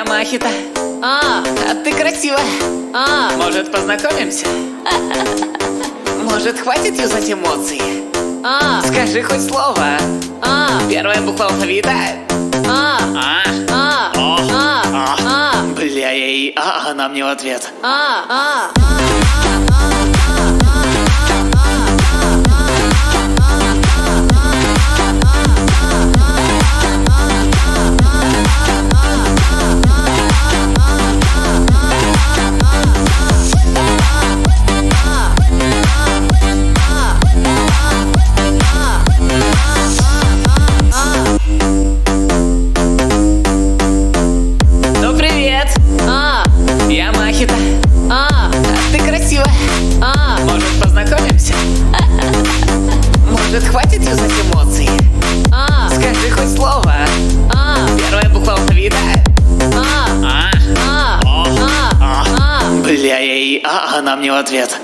Ямахита. А ты красива. Может, познакомимся? Может, хватит юзать эмоции? Скажи хоть слово. Первая буква алфавита. Бля, я и она мне в ответ. Может, хватит юзать эмоции? Скажи хоть слово. Первая буква алфавита. Бля, я и она мне в ответ.